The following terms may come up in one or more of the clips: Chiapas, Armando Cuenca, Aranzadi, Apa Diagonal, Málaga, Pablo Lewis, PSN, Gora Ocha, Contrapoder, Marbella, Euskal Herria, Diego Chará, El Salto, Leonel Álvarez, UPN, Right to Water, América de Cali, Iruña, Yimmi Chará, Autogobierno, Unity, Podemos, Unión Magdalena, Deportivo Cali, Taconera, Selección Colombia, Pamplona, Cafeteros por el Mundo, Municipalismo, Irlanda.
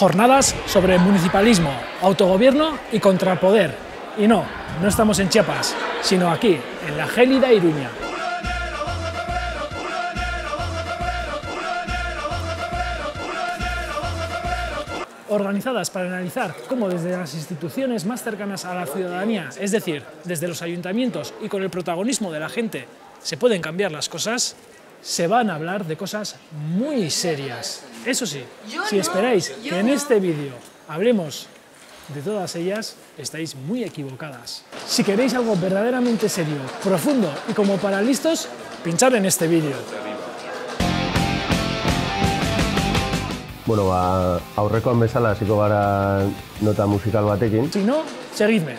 Jornadas sobre municipalismo, autogobierno y contra el poder. Y no, no estamos en Chiapas, sino aquí, en la gélida Iruña. Organizadas para analizar cómo desde las instituciones más cercanas a la ciudadanía, es decir, desde los ayuntamientos y con el protagonismo de la gente, se pueden cambiar las cosas, se van a hablar de cosas muy serias. Eso sí, si esperáis que en este vídeo hablemos de todas ellas, estáis muy equivocadas. Si queréis algo verdaderamente serio, profundo y como para listos, pinchad en este vídeo. Bueno, ba, aurrekoan bezala hasiko gara nota musikal batekin. Si no, seguidme.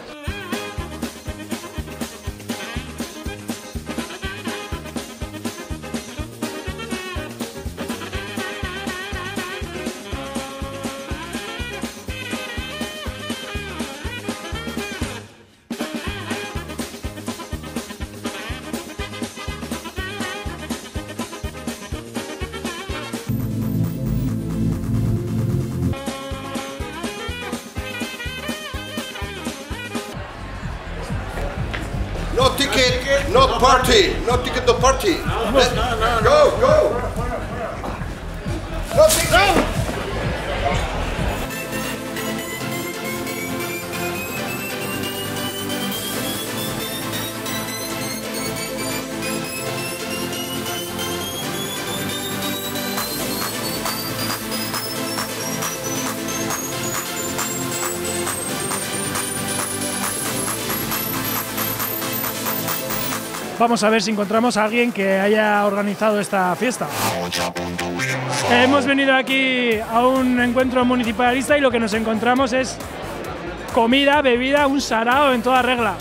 No ticket, no party. No ticket, no party. Let's go, go. No ticket. Vamos a ver si encontramos a alguien que haya organizado esta fiesta. Hemos venido aquí a un encuentro municipalista y lo que nos encontramos es comida, bebida, un sarao en toda regla.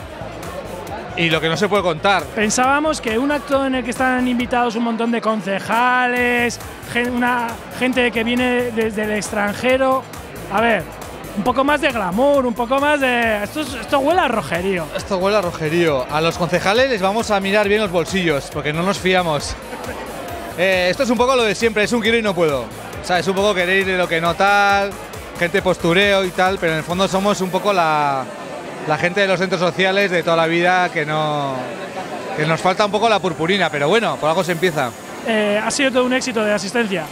Y lo que no se puede contar. Pensábamos que un acto en el que están invitados un montón de concejales, una gente que viene desde el extranjero. A ver, un poco más de glamour, un poco más de… Esto huele a rojerío. Esto huele a rojerío. A los concejales les vamos a mirar bien los bolsillos, porque no nos fiamos. Esto es un poco lo de siempre, es un quiero y no puedo. O sea, es un poco querer ir lo que no tal, gente postureo y tal, pero en el fondo somos un poco la gente de los centros sociales de toda la vida que no… que nos falta un poco la purpurina, pero bueno, por algo se empieza. ¿Ha sido todo un éxito de asistencia?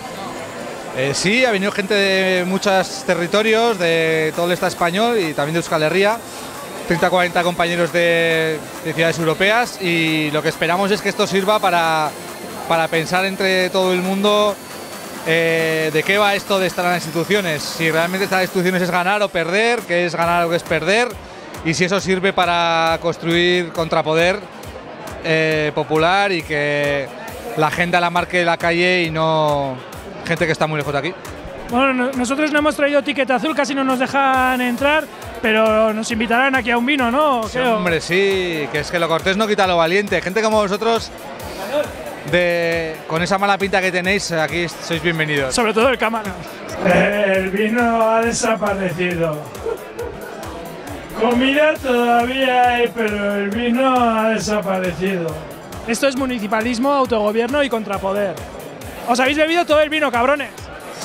Sí, ha venido gente de muchos territorios, de todo el Estado español y también de Euskal Herria, 30-40 compañeros de ciudades europeas, y lo que esperamos es que esto sirva para pensar entre todo el mundo de qué va esto de estar en las instituciones, si realmente estar en las instituciones es ganar o perder, qué es ganar o qué es perder, y si eso sirve para construir contrapoder popular y que la agenda la marque la calle y no… gente que está muy lejos de aquí. Bueno, nosotros no hemos traído etiqueta azul, casi no nos dejan entrar, pero nos invitarán aquí a un vino, ¿no? Sí, hombre, sí, que es que lo cortés no quita lo valiente. Gente como vosotros, con esa mala pinta que tenéis, aquí sois bienvenidos. Sobre todo el cámara. El vino ha desaparecido. Comida todavía hay, pero el vino ha desaparecido. Esto es municipalismo, autogobierno y contrapoder. ¿Os habéis bebido todo el vino, cabrones?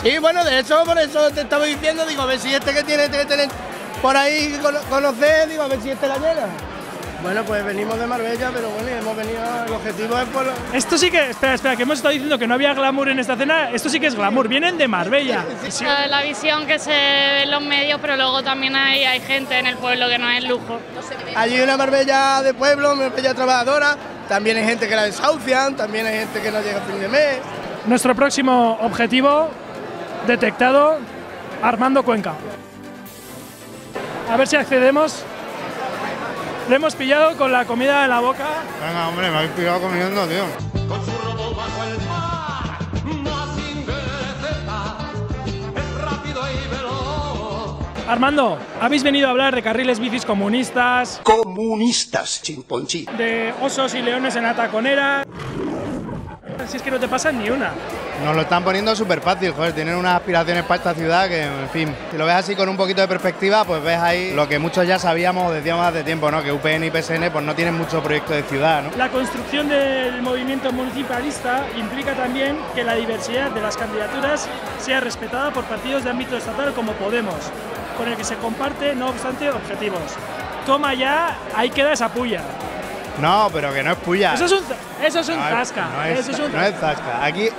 Sí, bueno, de hecho, por eso te estaba diciendo, digo, a ver si este que tiene que tener por ahí conocer, digo, a ver si este la llena. Bueno, pues venimos de Marbella, pero bueno, hemos venido, el objetivo es por… Esto sí que… Espera, espera, que hemos estado diciendo que no había glamour en esta cena, esto sí que es glamour, vienen de Marbella. Sí. La visión que se ve en los medios, pero luego también hay gente en el pueblo que no es lujo. Allí hay una Marbella de pueblo, Marbella trabajadora, también hay gente que la desahucian, también hay gente que no llega a fin de mes. Nuestro próximo objetivo detectado, Armando Cuenca. A ver si accedemos. Le hemos pillado con la comida en la boca. Venga, hombre, me habéis pillado comiendo, tío. Armando, habéis venido a hablar de carriles bicis comunistas. Comunistas, chimponchi. De osos y leones en la taconera. Si es que no te pasan ni una. Nos lo están poniendo súper fácil, joder, tienen unas aspiraciones para esta ciudad que, en fin, si lo ves así con un poquito de perspectiva, pues ves ahí lo que muchos ya sabíamos o decíamos hace tiempo, ¿no? Que UPN y PSN pues no tienen mucho proyecto de ciudad, ¿no? La construcción del movimiento municipalista implica también que la diversidad de las candidaturas sea respetada por partidos de ámbito estatal como Podemos, con el que se comparte, no obstante, objetivos. Toma ya, ahí queda esa puya. No, pero que no es puya. Eso es un zasca. No es zasca. Aquí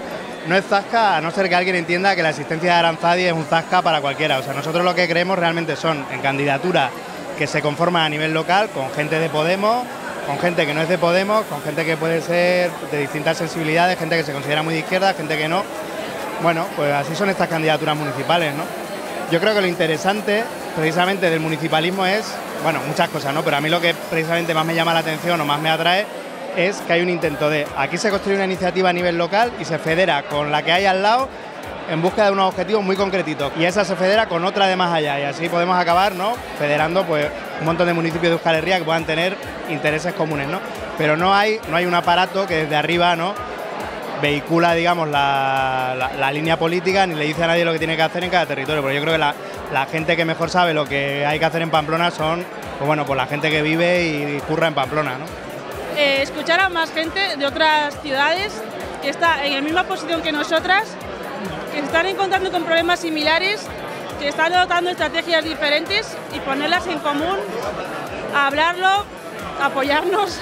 no es zasca, a no ser que alguien entienda que la existencia de Aranzadi es un zasca para cualquiera. O sea, nosotros lo que creemos realmente son en candidaturas que se conforman a nivel local con gente de Podemos, con gente que no es de Podemos, con gente que puede ser de distintas sensibilidades, gente que se considera muy de izquierda, gente que no. Bueno, pues así son estas candidaturas municipales, ¿no? Yo creo que lo interesante precisamente del municipalismo es, bueno, muchas cosas, ¿no? Pero a mí lo que precisamente más me llama la atención o más me atrae es que hay un intento de, aquí se construye una iniciativa a nivel local y se federa con la que hay al lado en busca de unos objetivos muy concretitos y esa se federa con otra de más allá y así podemos acabar, ¿no? Federando pues un montón de municipios de Euskal Herria que puedan tener intereses comunes, ¿no? Pero no hay un aparato que desde arriba, ¿no?, vehicula, digamos, la línea política ni le dice a nadie lo que tiene que hacer en cada territorio, porque yo creo que la gente que mejor sabe lo que hay que hacer en Pamplona son, pues bueno, pues la gente que vive y curra en Pamplona, ¿no? Escuchar a más gente de otras ciudades que está en la misma posición que nosotras, que se están encontrando con problemas similares, que están adoptando estrategias diferentes y ponerlas en común, hablarlo, apoyarnos.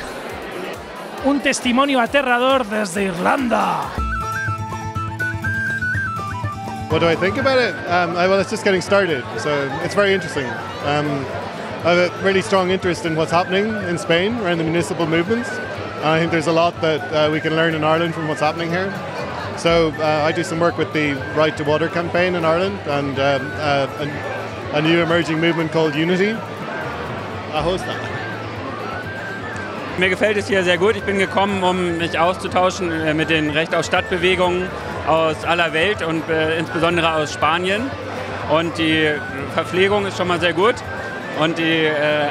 Un testimonio aterrador desde Irlanda. What do I think about it? Well, it's just getting started, so it's very interesting. I have a really strong interest in what's happening in Spain around the municipal movements. And I think there's a lot that we can learn in Ireland from what's happening here. So I do some work with the Right to Water campaign in Ireland and a new emerging movement called Unity. I host that. Mir gefällt es hier sehr gut. Ich bin gekommen, um mich auszutauschen mit den Recht auf Stadtbewegungen aus aller Welt und insbesondere aus Spanien. Und die Verpflegung ist schon mal sehr gut und die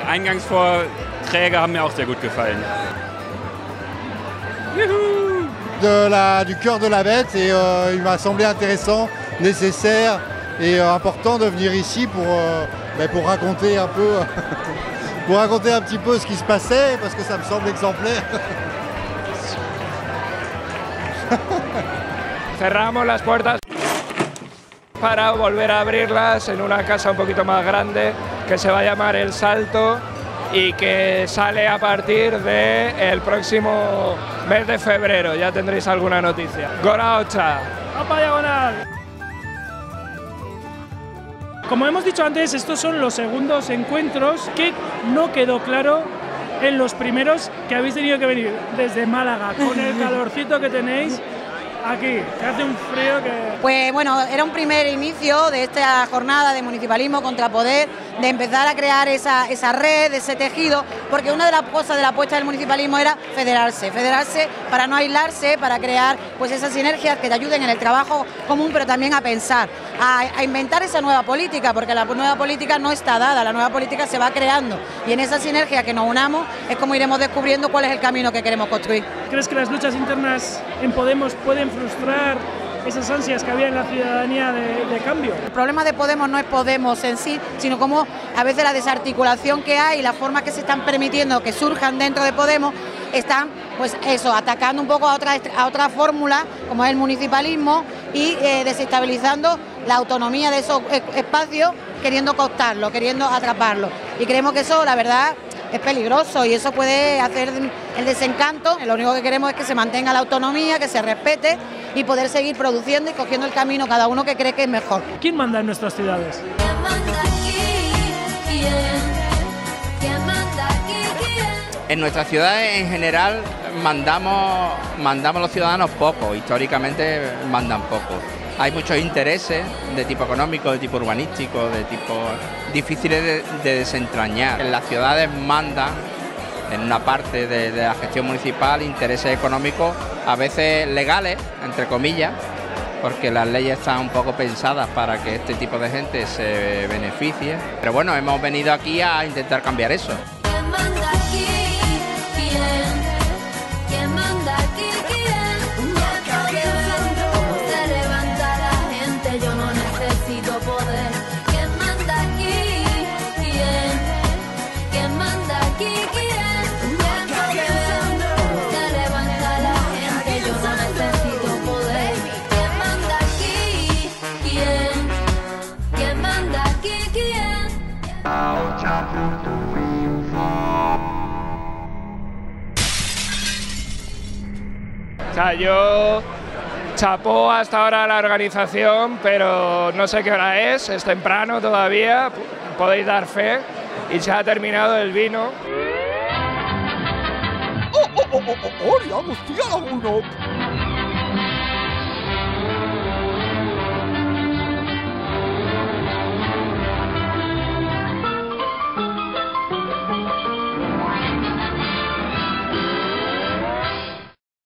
Eingangsvorträge haben mir auch sehr gut gefallen. Du cœur de la bête et il m'a semblé intéressant, nécessaire et important de venir ici pour raconter un peu. Pour raconter un petit peu ce qui se passait, parce que ça me semble exemplaire. Cerramos las puertas para volver a abrirlas en una casa un poquito más grande que se va a llamar El Salto y que sale a partir del próximo mes de febrero. Ya tendréis alguna noticia. Gora Ocha. Apa Diagonal. Como hemos dicho antes, estos son los segundos encuentros que no quedó claro en los primeros que habéis tenido que venir desde Málaga, con el calorcito que tenéis aquí, que hace un frío que... Pues bueno, era un primer inicio de esta jornada de municipalismo contra poder, de empezar a crear esa red, ese tejido, porque una de las cosas de la apuesta del municipalismo era federarse para no aislarse, para crear pues esas sinergias que te ayuden en el trabajo común, pero también a pensar, a inventar esa nueva política, porque la nueva política no está dada, la nueva política se va creando y en esa sinergia que nos unamos es como iremos descubriendo cuál es el camino que queremos construir. ¿Crees que las luchas internas en Podemos pueden frustrar esas ansias que había en la ciudadanía de cambio? El problema de Podemos no es Podemos en sí, sino como a veces la desarticulación que hay y las formas que se están permitiendo que surjan dentro de Podemos están, pues eso, atacando un poco a otra fórmula como es el municipalismo y desestabilizando la autonomía de esos espacios, queriendo cooptarlo, queriendo atraparlo. Y creemos que eso, la verdad, es peligroso y eso puede hacer el desencanto. Lo único que queremos es que se mantenga la autonomía, que se respete y poder seguir produciendo y cogiendo el camino cada uno que cree que es mejor. ¿Quién manda en nuestras ciudades? En nuestras ciudades en general mandamos los ciudadanos poco, históricamente mandan poco. Hay muchos intereses de tipo económico, de tipo urbanístico, de tipo difíciles de desentrañar. En las ciudades mandan, en una parte de la gestión municipal, intereses económicos, a veces legales, entre comillas, porque las leyes están un poco pensadas para que este tipo de gente se beneficie. Pero bueno, hemos venido aquí a intentar cambiar eso. O sea, yo chapó hasta ahora la organización, pero no sé qué hora es temprano todavía, podéis dar fe, y se ha terminado el vino. ¡Oh, oh, oh, oh, oh! ¡Hostia, la uno!